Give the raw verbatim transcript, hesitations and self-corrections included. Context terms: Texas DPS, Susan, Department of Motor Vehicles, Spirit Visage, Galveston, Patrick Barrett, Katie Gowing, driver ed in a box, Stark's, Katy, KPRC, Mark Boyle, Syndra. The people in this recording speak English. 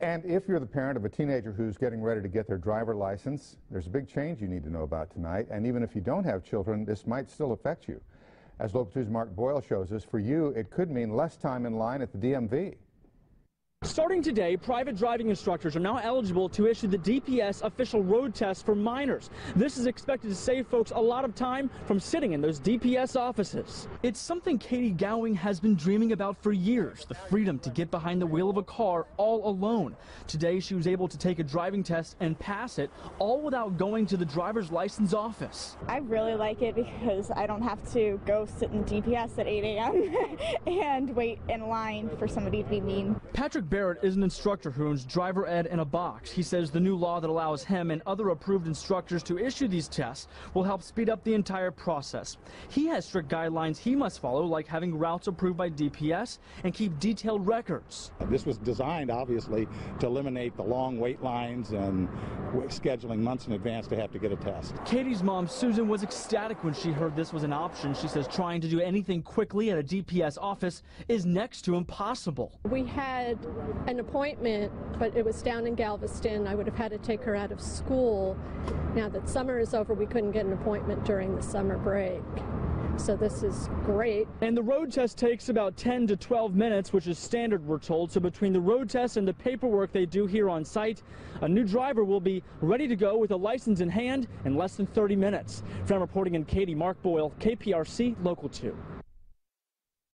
And if you're the parent of a teenager who's getting ready to get their driver license, there's a big change you need to know about tonight. And even if you don't have children, this might still affect you. As Local two's Mark Boyle shows us, for you, it could mean less time in line at the D M V. Starting today, private driving instructors are now eligible to issue the D P S official road test for minors. This is expected to save folks a lot of time from sitting in those D P S offices. It's something Katie Gowing has been dreaming about for years, the freedom to get behind the wheel of a car all alone. Today, she was able to take a driving test and pass it, all without going to the driver's license office. I really like it because I don't have to go sit in D P S at eight A M and wait in line for somebody to be mean. Patrick Barrett is an instructor who owns Driver Ed in a Box. He says the new law that allows him and other approved instructors to issue these tests will help speed up the entire process. He has strict guidelines he must follow, like having routes approved by D P S and keep detailed records. This was designed, obviously, to eliminate the long wait lines and scheduling months in advance to have to get a test. Katie's mom, Susan, was ecstatic when she heard this was an option. She says trying to do anything quickly at a D P S office is next to impossible. We had an appointment, but it was down in Galveston. I would have had to take her out of school. Now that summer is over, we couldn't get an appointment during the summer break. So this is great. And the road test takes about ten to twelve minutes, which is standard, we're told. So between the road test and the paperwork they do here on site, a new driver will be ready to go with a license in hand in less than thirty minutes. From reporting in Katy, Mark Boyle, K P R C, Local two.